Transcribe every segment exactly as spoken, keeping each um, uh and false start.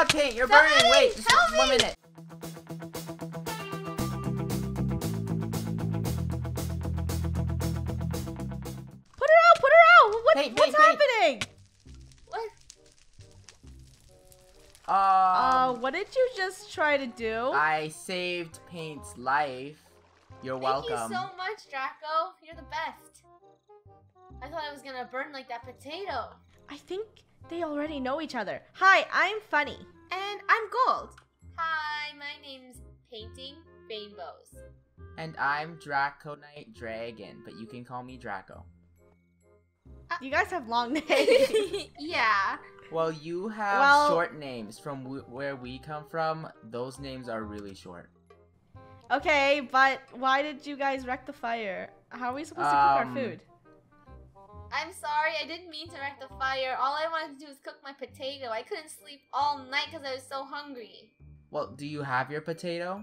dog paint. You're Somebody burning. Wait, just one minute. Put her out. Put her out. What, paint, what's paint, happening? Paint. What? Um, uh, what did you just try to do? I saved Paint's life. You're Thank welcome. Thank you so much, Draco. You're the best. I thought I was gonna burn like that potato. I think they already know each other. Hi, I'm Funneh. And I'm Gold. Hi, my name's Painting Rainbows. And I'm Draconite Dragon, but you can call me Draco. Uh, you guys have long names. Yeah. Well, you have well, short names. From w where we come from, those names are really short. Okay, but why did you guys wreck the fire? How are we supposed um, to cook our food? I'm sorry, I didn't mean to wreck the fire. All I wanted to do was cook my potato. I couldn't sleep all night because I was so hungry. Well, do you have your potato?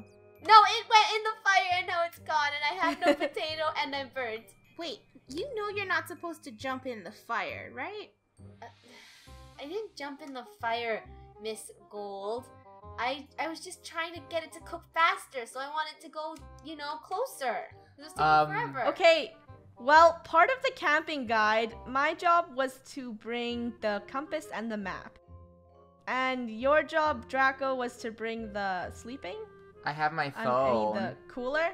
No, it went in the fire and now it's gone and I have no potato and I'm burnt. Wait, you know you're not supposed to jump in the fire, right? Uh, I didn't jump in the fire, Miss Gold. I, I was just trying to get it to cook faster, so I wanted to go, you know, closer. It was taking um, forever. Okay, well, part of the camping guide, my job was to bring the compass and the map. And your job, Draco, was to bring the sleeping? I have my phone. Um, the cooler?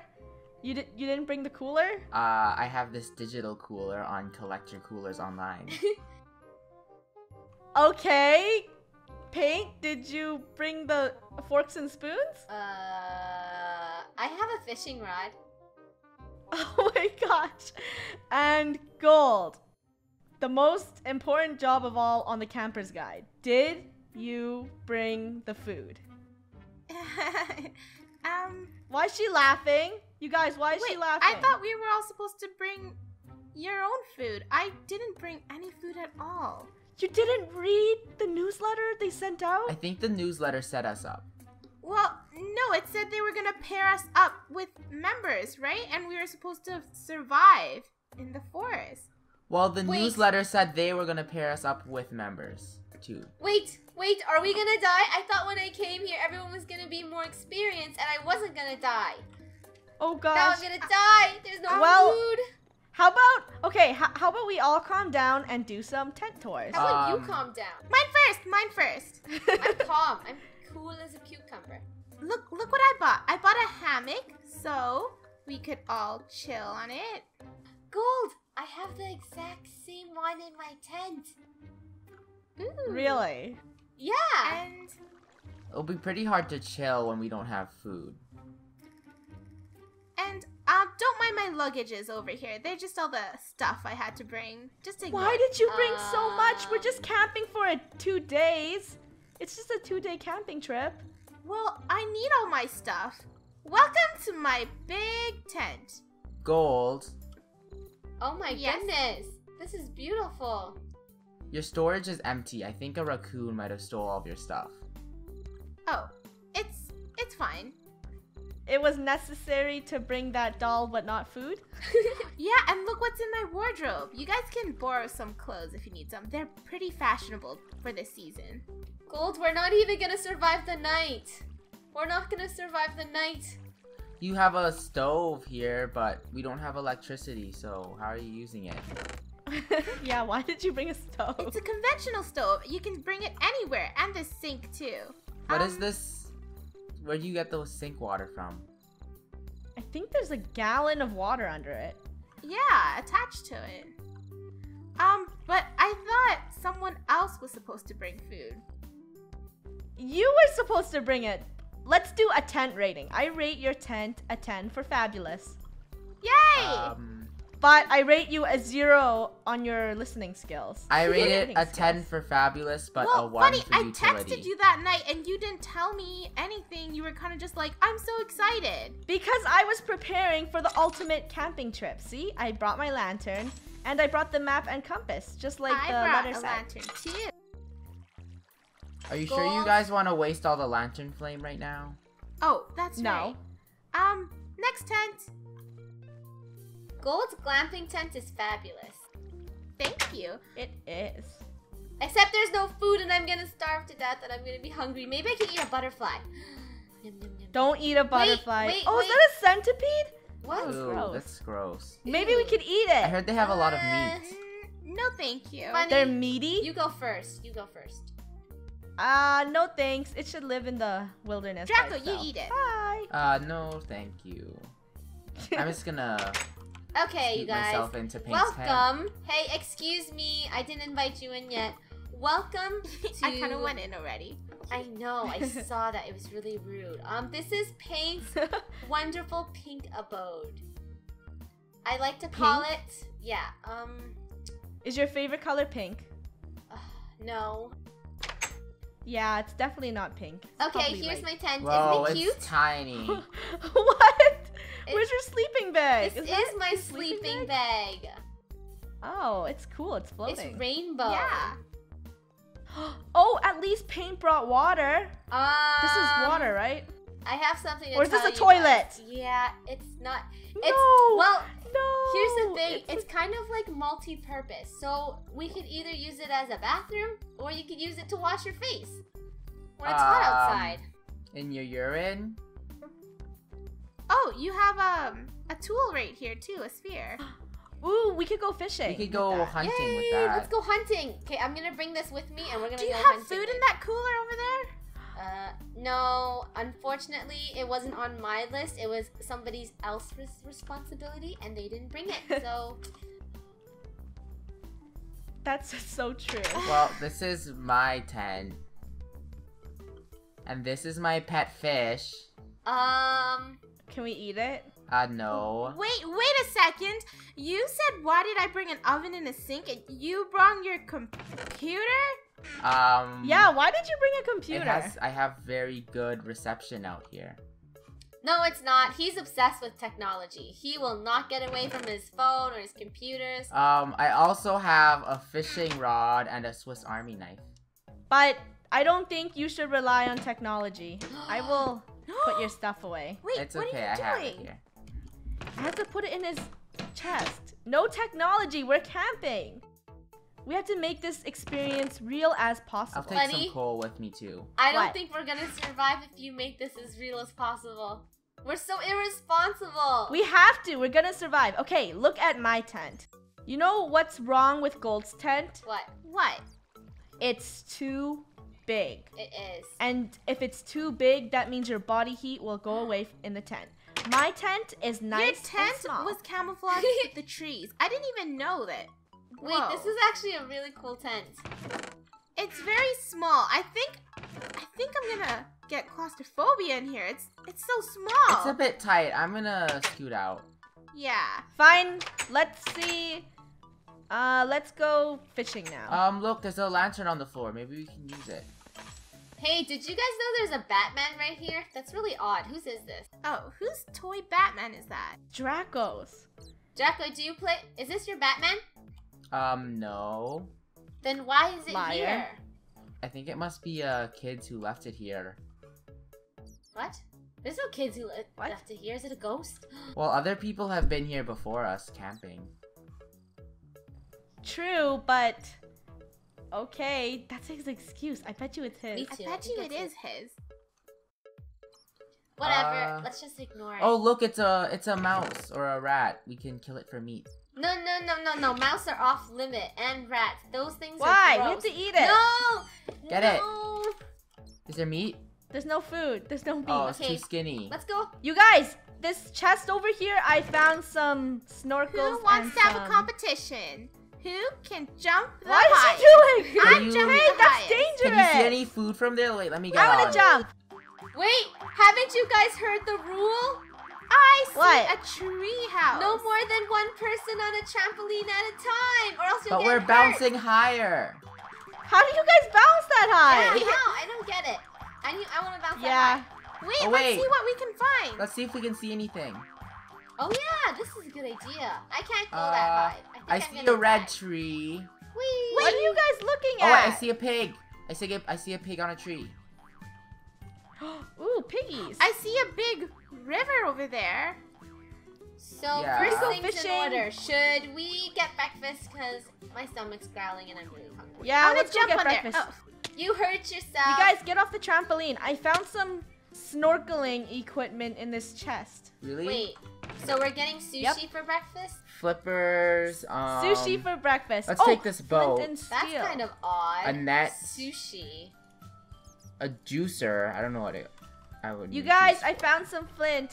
You, di you didn't bring the cooler? Uh, I have this digital cooler on Collect Your Coolers Online. Okay. Paint, did you bring the forks and spoons? Uh, I have a fishing rod. Oh my gosh. And Gold, the most important job of all on the camper's guide. Did you bring the food? um. Why is she laughing? You guys, why is wait, she laughing? I thought we were all supposed to bring your own food. I didn't bring any food at all. You didn't read the newsletter they sent out? I think the newsletter set us up. Well, no, it said they were gonna pair us up with members, right? And we were supposed to survive in the forest. Well, the wait. newsletter said they were gonna pair us up with members, too. Wait, wait, are we gonna die? I thought when I came here, everyone was gonna be more experienced and I wasn't gonna die. Oh gosh. Now I'm gonna die, there's no well, food. How about, okay, how about we all calm down and do some tent tours? How about um, you calm down? Mine first, mine first. I'm calm, I'm cool as a cucumber. Look, look what I bought. I bought a hammock, so we could all chill on it. Gold, I have the exact same one in my tent. Ooh. Really? Yeah. And it'll be pretty hard to chill when we don't have food. And Uh, don't mind my luggage is over here. They're just all the stuff I had to bring. Just ignore. Why did you bring uh, so much? We're just camping for a two days. It's just a two-day camping trip. Well, I need all my stuff. Welcome to my big tent. Gold. Oh my yes. goodness. This is beautiful. Your storage is empty. I think a raccoon might have stole all of your stuff. Oh, it's it's fine. It was necessary to bring that doll, but not food. Yeah, and look what's in my wardrobe. You guys can borrow some clothes if you need some. They're pretty fashionable for this season. Gold, we're not even gonna survive the night. We're not gonna survive the night. You have a stove here, but we don't have electricity, so how are you using it? Yeah, why did you bring a stove? It's a conventional stove. You can bring it anywhere, and the sink too. What um, is this? Where do you get those sink water from? I think there's a gallon of water under it. Yeah, attached to it. Um, but I thought someone else was supposed to bring food. You were supposed to bring it. Let's do a tent rating. I rate your tent a ten for fabulous. Yay! Um, but I rate you a zero on your listening skills. I rate it a skills. ten for fabulous, but well, a one Funneh, for utility. I texted you that night and you didn't tell me anything. You were kind of just like, I'm so excited. Because I was preparing for the ultimate camping trip. See, I brought my lantern and I brought the map and compass, just like I the brought letter a set. lantern too. Are you Gold. sure you guys want to waste all the lantern flame right now? Oh, that's no. right. Um, next tent. Gold's glamping tent is fabulous. Thank you. It is. Except there's no food and I'm gonna starve to death and I'm gonna be hungry. Maybe I can eat a butterfly. Yum, yum, yum. Don't eat a butterfly. Wait, wait, oh, wait. Is that a centipede? What? Ew, gross. That's gross. Maybe Ew. we could eat it. I heard they have a lot of meat. Uh, no, thank you. Funny, they're meaty? You go first. You go first. Uh, no thanks. It should live in the wilderness. Draco, you eat it. Bye. Uh, no, thank you. I'm just gonna... Okay, you guys. Into welcome. Tent. Hey, excuse me. I didn't invite you in yet. Welcome to... I kind of went in already. I know. I saw that. It was really rude. Um, This is Paint's wonderful pink abode. I like to call pink? it... Yeah. Um. Is your favorite color pink? Uh, no. Yeah, it's definitely not pink. It's okay, here's right. my tent. Whoa, Isn't it cute? It's tiny. What? It, Where's your sleeping bag? This is, is my sleeping, sleeping bag? bag. Oh, it's cool. It's floating. It's rainbow. Yeah. Oh, at least Paint brought water. Um, this is water, right? I have something to Or is tell this a toilet? Guys. Yeah, it's not. It's, no. Well, no. Here's the thing. It's, it's kind of like multi-purpose. So we could either use it as a bathroom, or you could use it to wash your face when it's um, hot outside. In your urine. Oh, you have um, a tool right here too, a sphere. Ooh, we could go fishing. We could go hunting Yay, with that. Let's go hunting. Okay, I'm gonna bring this with me, and we're gonna go hunting. Do you have food in that cooler over there? Uh, no, unfortunately, it wasn't on my list. It was somebody else's responsibility, and they didn't bring it, so... That's so true. Well, this is my tent. And this is my pet fish. Um... Can we eat it? Uh, no. Wait, wait a second. You said, why did I bring an oven and a sink, and you brought your computer? Um, yeah, why did you bring a computer? It has, I have very good reception out here. No, it's not. He's obsessed with technology. He will not get away from his phone or his computers. Um, I also have a fishing rod and a Swiss Army knife. But I don't think you should rely on technology. I will put your stuff away. Wait, it's what okay, are you I doing? Have it here. I have to put it in his chest. No technology. We're camping. We have to make this experience real as possible. I'll take Funny, some coal with me too. I don't what? think we're gonna survive if you make this as real as possible. We're so irresponsible. We have to. We're gonna survive. Okay, look at my tent. You know what's wrong with Gold's tent? What? What? It's too big. It is. And if it's too big, that means your body heat will go away in the tent. My tent is nice Your tent and small. was camouflaged with the trees. I didn't even know that. Wait, Whoa. this is actually a really cool tent. It's very small. I think I think I'm gonna get claustrophobia in here. It's it's so small. It's a bit tight. I'm gonna scoot out. Yeah. Fine. Let's see. Uh let's go fishing now. Um look, there's a lantern on the floor. Maybe we can use it. Hey, did you guys know there's a Batman right here? That's really odd. Whose is this? Oh, whose toy Batman is that? Draco's. Draco, do you play is this your Batman? Um, no. Then why is it Liar. here? I think it must be uh, kids who left it here. What? There's no kids who le what? left it here. Is it a ghost? Well, other people have been here before us camping. True, but... Okay, that's his excuse. I bet you it's his. Me too. I bet you it is his. Whatever, uh, let's just ignore it. Oh, look, it's a, it's a mouse or a rat. We can kill it for meat. No, no, no, no, no. Mouse are off limit and rats. Those things Why? are Why? We have to eat it. No! Get no. it. Is there meat? There's no food. There's no meat. Oh, it's okay. too skinny. Let's go. You guys, this chest over here, I found some snorkels Who wants and to have some... a competition? Who can jump the What highest? is he doing? I'm you... jumping hey, the that's highest. dangerous. Can you see any food from there? Wait, let me get I want to jump. Wait, haven't you guys heard the rule? I see what? a tree house. No more than one person on a trampoline at a time, or else you'll but get hurt. But we're bouncing higher. How do you guys bounce that high? Yeah, how? I don't get it. I need, I want to bounce yeah. that high. Wait, oh, wait, let's see what we can find. Let's see if we can see anything. Oh yeah, this is a good idea. I can't go uh, that high. I, think I I'm see a red die. tree. Whee. What are you guys looking at? Oh, wait, I see a pig. I see a, I see a pig on a tree. Ooh, piggies. I see a big river over there. So, yeah. first things in order. Should we get breakfast? Because my stomach's growling and I'm really hungry. Yeah, I'm let's go jump get on breakfast. There. Oh, you hurt yourself. You guys, get off the trampoline. I found some snorkeling equipment in this chest. Really? Wait, so we're getting sushi yep. for breakfast? Flippers, um... Sushi for breakfast. Let's oh, take this boat. That's kind of odd. A net. Sushi. A juicer. I don't know what it... I would you guys, I found some flint.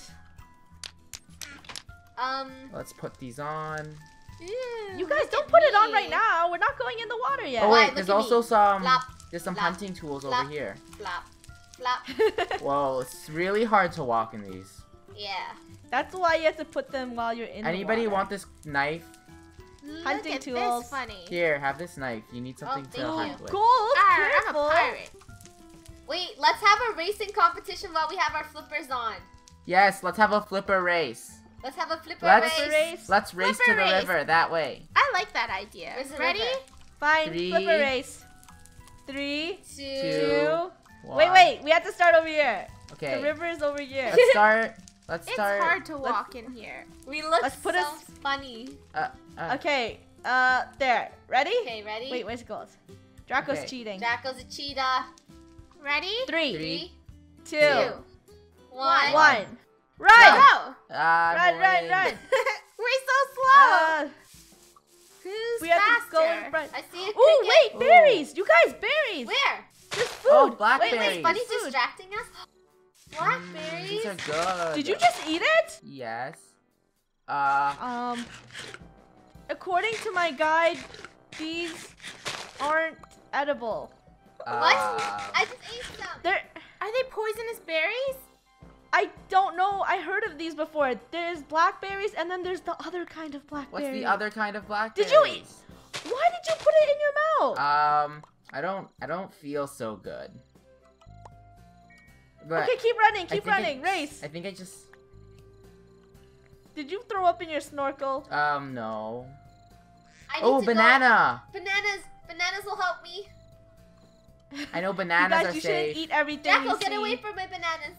Um... Let's put these on. Ew, you guys, don't put me. it on right now. We're not going in the water yet. Oh wait, there's also me. some... Flop. There's some Flop. hunting tools Flop. over here. Flop. Flop. Whoa, it's really hard to walk in these. Yeah. That's why you have to put them while you're in Anybody the water. want this knife? Look hunting at tools. This funny. Here, have this knife. You need something oh, to hunt with. Gold, ah, careful. I'm a pirate. Wait, let's have a racing competition while we have our flippers on. Yes, let's have a flipper race. Let's have a flipper let's, race. Let's flipper race to the race. river that way. I like that idea. Ready? River? Fine, Three, flipper race. Three, two, two one. Wait, wait, we have to start over here. Okay. The river is over here. Let's start. Let's it's start. It's hard to walk let's, in here. We look let's put so us, funny. Uh, uh, okay, uh, there. Ready? Okay, ready? Wait, where's Gold? Draco's okay. cheating. Draco's a cheetah. Ready? Three, Three two, two, one. One. Run! No. Uh, run, run, run, run! We're so slow! Uh, Who's we faster? have to go in front. I see a cricket. Ooh, wait, berries! Ooh. You guys, berries! Where? There's food! Oh, blackberries! Wait, wait, Bunny's distracting us? Blackberries? Mm, these are good. Did you just eat it? Yes. Uh. Um. According to my guide, these aren't edible. Uh, what? I just ate some. They're, are they poisonous berries? I don't know. I heard of these before. There's blackberries, and then there's the other kind of blackberry. What's the other kind of blackberry? Did you eat? Why did you put it in your mouth? Um, I don't. I don't feel so good. But okay, keep running. Keep running. I, Race. I think I just. Did you throw up in your snorkel? Um, no. I oh, banana. Go. Bananas. Bananas will help me. I know bananas you guys, are you safe. You shouldn't eat everything. Jackal, get see. away from my bananas.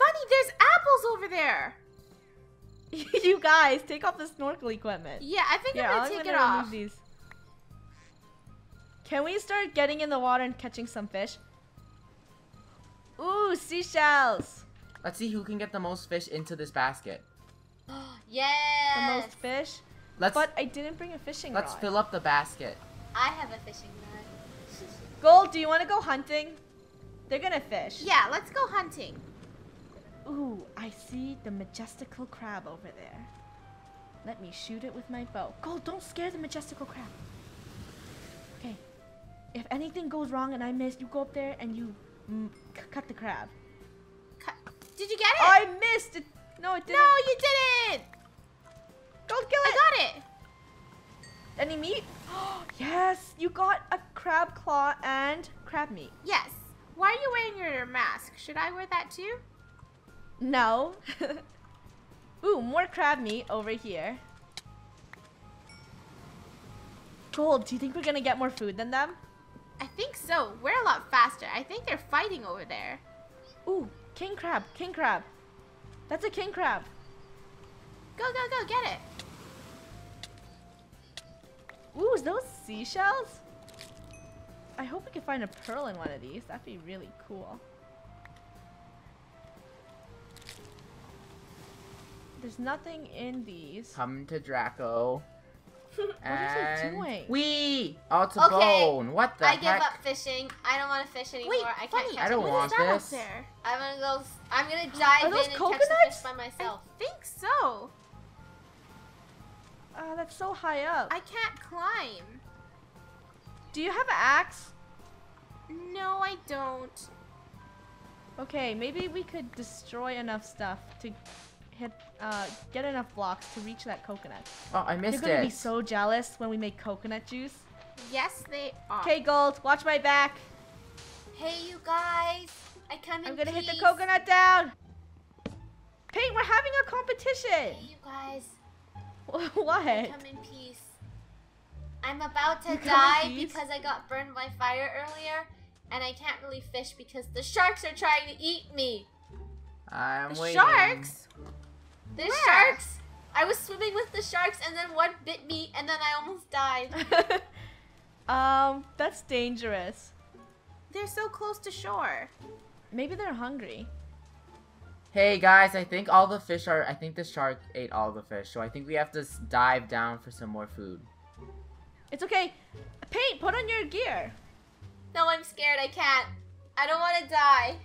Funny, there's apples over there. You guys, take off the snorkel equipment. Yeah, I think yeah, I'm gonna I'm take gonna it off. These. Can we start getting in the water and catching some fish? Ooh, seashells. Let's see who can get the most fish into this basket. Yes. The most fish. Let's. But I didn't bring a fishing let's rod. Let's fill up the basket. I have a fishing rod. Gold, do you want to go hunting? They're gonna fish. Yeah, let's go hunting. Ooh, I see the majestical crab over there. Let me shoot it with my bow. Gold, don't scare the majestical crab. Okay. If anything goes wrong and I miss, you go up there and you mm, cut the crab. Cut. Did you get it? Oh, I missed it. No, it didn't. No, you didn't. Gold, kill it. I got it. Any meat? Yes, you got a crab claw and crab meat. Yes. Why are you wearing your mask? Should I wear that too? No. Ooh, more crab meat over here. Gold, do you think we're gonna get more food than them? I think so. We're a lot faster. I think they're fighting over there. Ooh, king crab, king crab. That's a king crab. Go, go, go, get it. Ooh, is those seashells? I hope we can find a pearl in one of these. That'd be really cool. There's nothing in these. Come to Draco. What are you doing? We all to okay. bone. What the I heck? I give up fishing. I don't want to fish anymore. Wait, I can't funny. catch I don't want this. There? I'm gonna go. I'm gonna dive in and coconuts? catch the fish by myself. I think so. Ah, uh, that's so high up. I can't climb. Do you have an axe? No, I don't. Okay, maybe we could destroy enough stuff to. Hit, uh, get enough blocks to reach that coconut. Oh, I missed it. They're gonna it. be so jealous when we make coconut juice. Yes, they are. Okay, Gold, watch my back. Hey, you guys. I come in I'm gonna peace. hit the coconut down. Paint, we're having a competition. Hey, you guys. What? I come in peace. I'm about to you die because I got burned by fire earlier, and I can't really fish because the sharks are trying to eat me. I'm the waiting. Sharks? There's Where? sharks. I was swimming with the sharks and then one bit me and then I almost died. Um, that's dangerous. They're so close to shore. Maybe they're hungry. Hey guys, I think all the fish are- I think the shark ate all the fish, so I think we have to dive down for some more food. It's okay. Paint, put on your gear. No, I'm scared. I can't. I don't want to die.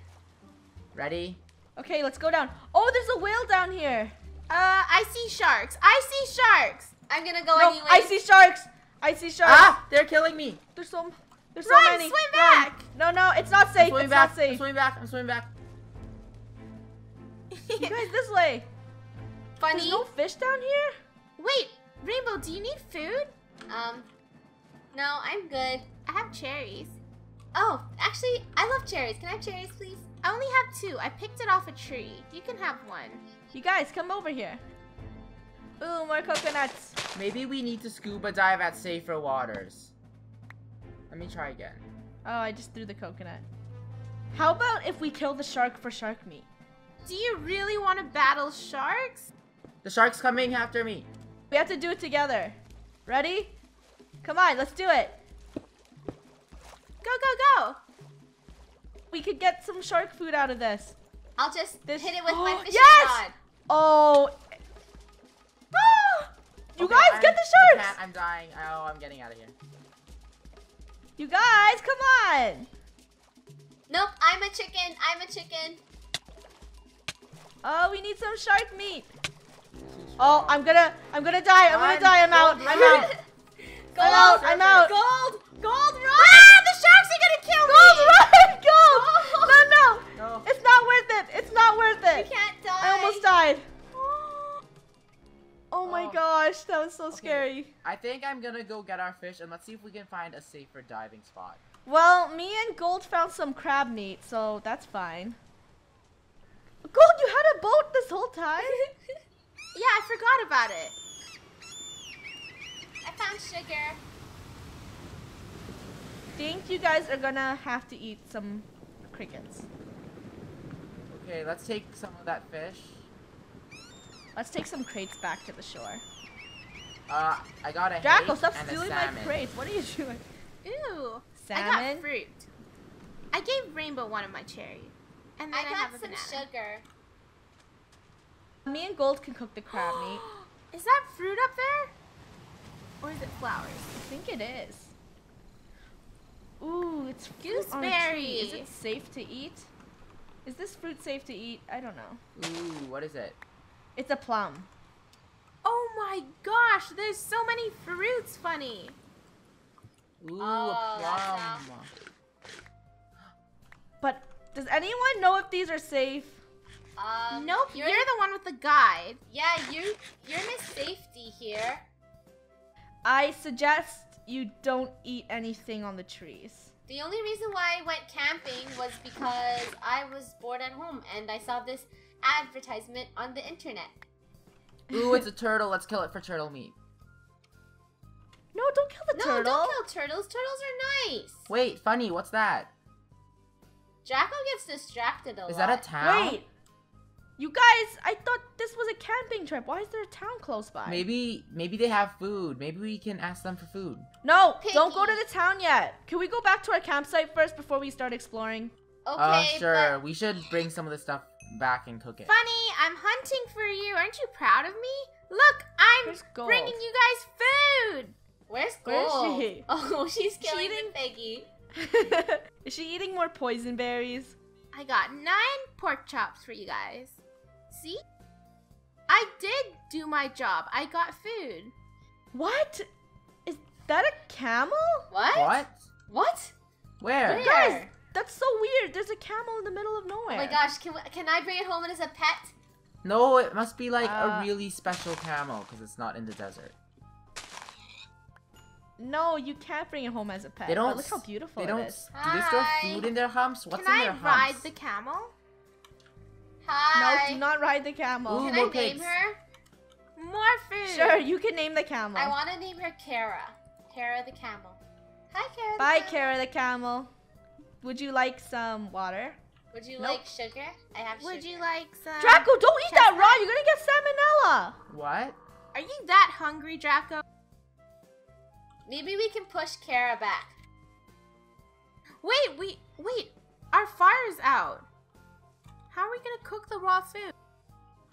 Ready? Okay, let's go down. Oh, there's a whale down here. Uh, I see sharks. I see sharks. I'm gonna go no, anyway. I see sharks. I see sharks. Ah, they're killing me. There's so, there's Run, so many. swim back. Run. No, no, it's not safe. It's back. not safe. I'm swimming back. I'm swimming back. You guys, this way. Funny. There's no fish down here? Wait, Rainbow, do you need food? Um, no, I'm good. I have cherries. Oh, actually, I love cherries. Can I have cherries, please? I only have two. I picked it off a tree. You can have one. You guys, come over here. Ooh, more coconuts. Maybe we need to scuba dive at safer waters. Let me try again. Oh, I just threw the coconut. How about if we kill the shark for shark meat? Do you really want to battle sharks? The shark's coming after me. We have to do it together. Ready? Come on, let's do it. Go, go, go. We could get some shark food out of this. I'll just this... hit it with oh, my fishing yes! rod. Oh. Ah! You okay, guys, I'm, get the sharks. I can't, I'm dying. Oh, I'm getting out of here. You guys, come on. Nope, I'm a chicken. I'm a chicken. Oh, we need some shark meat. Oh, I'm gonna, I'm gonna die. I'm gonna die. I'm out. I'm out. I'm out. I'm out. Gold, gold, run! Ah, the sharks are gonna kill me. Gold, run! Gold! No, no, no! It's not worth it. It's not worth it. You can't die. I almost died. Oh my gosh, that was so scary. I think I'm gonna go get our fish and let's see if we can find a safer diving spot. Well, me and Gold found some crab meat, so that's fine. Gold, you had a boat this whole time? Yeah, I forgot about it. I found sugar. I think you guys are gonna have to eat some crickets. Okay, let's take some of that fish. Let's take some crates back to the shore. Uh, I got a Draco, stop stealing my crates. What are you doing? Ew. Salmon? I got fruit. I gave Rainbow one of my cherries. And then I, I got have some banana. sugar. Me and Gold can cook the crab meat. Is that fruit up there? Or is it flowers? I think it is. Ooh, it's gooseberry. Is it safe to eat? Is this fruit safe to eat? I don't know. Ooh, what is it? It's a plum. Oh my gosh, there's so many fruits, Funny. Ooh, oh, a plum. But... does anyone know if these are safe? Um, nope, you're, you're the one with the guide. Yeah, you, you're Miss Safety here. I suggest you don't eat anything on the trees. The only reason why I went camping was because I was bored at home and I saw this advertisement on the internet. Ooh, it's a turtle. Let's kill it for turtle meat. No, don't kill the no, turtle. No, don't kill turtles. Turtles are nice. Wait, Funny, what's that? Draco gets distracted a lot. Is that a town? Wait. You guys, I thought this was a camping trip. Why is there a town close by? Maybe maybe they have food. Maybe we can ask them for food. No, Piggy. Don't go to the town yet. Can we go back to our campsite first before we start exploring? Okay, uh, sure. But... we should bring some of this stuff back and cook it. Funny, I'm hunting for you. Aren't you proud of me? Look, I'm bringing you guys food. Where's Gold? Where is she? Oh, she's killing the Piggy. Is she eating more poison berries? I got nine pork chops for you guys. See? I did do my job. I got food. What? Is that a camel? What? What? What? Where? Where? Guys, that's so weird. There's a camel in the middle of nowhere. Oh my gosh, can, we, can I bring it home as a pet? No, it must be like uh, a really special camel because it's not in the desert. No, you can't bring it home as a pet. They don't, but look how beautiful they don't, it is. Do they still food in their humps? What's Can in their I humps? Can I ride the camel? Hi. No, do not ride the camel. Ooh, can I cakes. name her? More food. Sure, you can name the camel. I want to name her Kara. Kara the camel. Hi, Kara the Bye, camel. Kara the camel. Would you like some water? Would you nope. like sugar? I have Would sugar. Would you like some... Draco, don't eat that raw. You're going to get salmonella. What? Are you that hungry, Draco? Maybe we can push Kara back. Wait, we, wait, our fire's out. How are we gonna cook the raw food?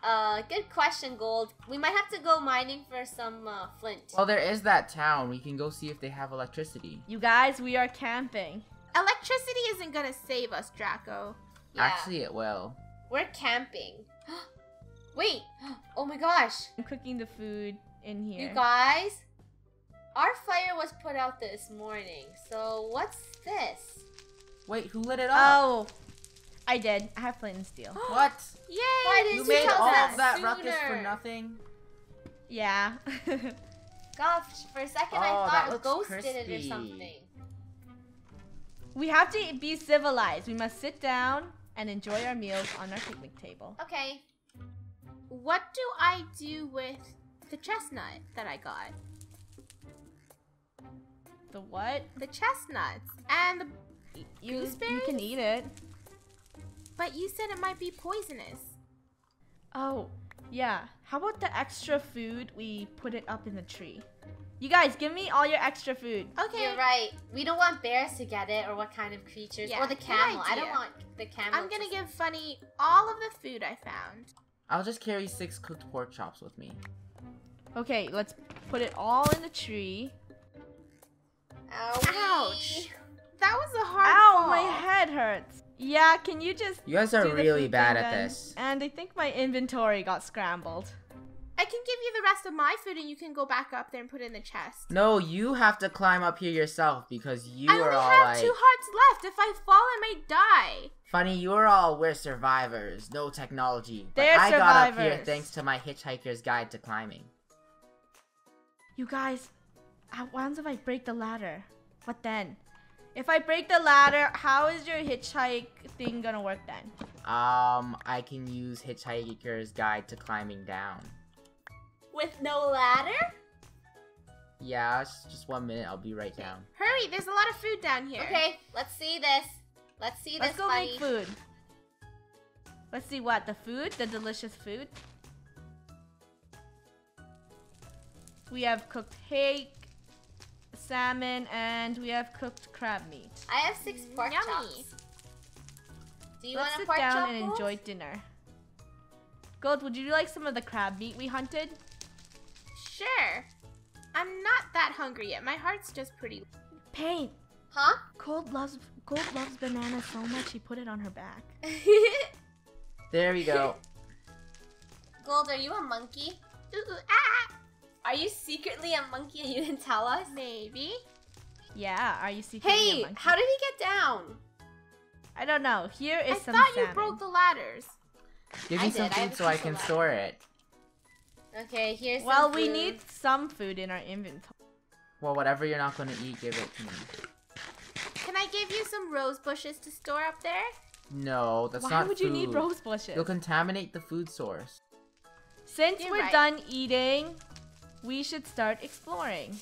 Uh, good question, Gold. We might have to go mining for some uh, flint. Well, there is that town. We can go see if they have electricity. You guys, we are camping. Electricity isn't gonna save us, Draco. Yeah. Actually, it will. We're camping. Wait, oh my gosh. I'm cooking the food in here. You guys, our fire was put out this morning. So what's this? Wait, who lit it up? Oh. I did. I have flint and steel. What? Yay! Why didn't you, you made tell all us that of that sooner? Ruckus for nothing? Yeah. Gosh, for a second oh, I thought a ghost did it or something. We have to be civilized. We must sit down and enjoy our meals on our picnic table. Okay. What do I do with the chestnut that I got? The what? The chestnuts and the you, gooseberries? You can eat it. But you said it might be poisonous. Oh, yeah. How about the extra food we put it up in the tree? You guys, give me all your extra food. Okay. You're right. We don't want bears to get it or what kind of creatures. Yeah, or the camel. I don't want the camel. I'm going to give Funneh all of the food I found. I'll just carry six cooked pork chops with me. Okay, let's put it all in the tree. Owie. Ouch. That was a hard Ow, fall. My head hurts. Yeah, can you just You guys are really bad at this. And I think my inventory got scrambled. I can give you the rest of my food and you can go back up there and put it in the chest. No, you have to climb up here yourself because you I are all I only have like, two hearts left. If I fall, I might die. Funneh, you are all we're survivors. No technology. But They're I survivors. got up here thanks to my Hitchhiker's Guide to Climbing. You guys, what if I break the ladder? What then? If I break the ladder, how is your hitchhike thing gonna work then? Um, I can use Hitchhiker's Guide to Climbing Down. With no ladder? Yeah, it's just one minute. I'll be right down. Hurry, there's a lot of food down here. Okay, let's see this. Let's see let's this, Let's go make food. Let's see what? The food? The delicious food? We have cooked hay, salmon, and we have cooked crab meat. I have six pork Yummy. chops. Do you Let's want a pork chop? Let's sit down and goals? enjoy dinner. Gold, would you like some of the crab meat we hunted? Sure. I'm not that hungry yet. My heart's just pretty. Paint. Huh? Gold loves Gold loves bananas so much she put it on her back. There we go. Gold, are you a monkey? Ooh, ooh, ah! Are you secretly a monkey and you didn't tell us? Maybe. Yeah, are you secretly hey, a monkey? Hey, how did he get down? I don't know. Here is I some I thought salmon. You broke the ladders. Give me I something I so I can store it. Okay, here's well, some Well, we need some food in our inventory. Well, whatever you're not going to eat, give it to me. Can I give you some rose bushes to store up there? No, that's Why not Why would food. you need rose bushes? You'll contaminate the food source. Since you're we're right. done eating... We should start exploring.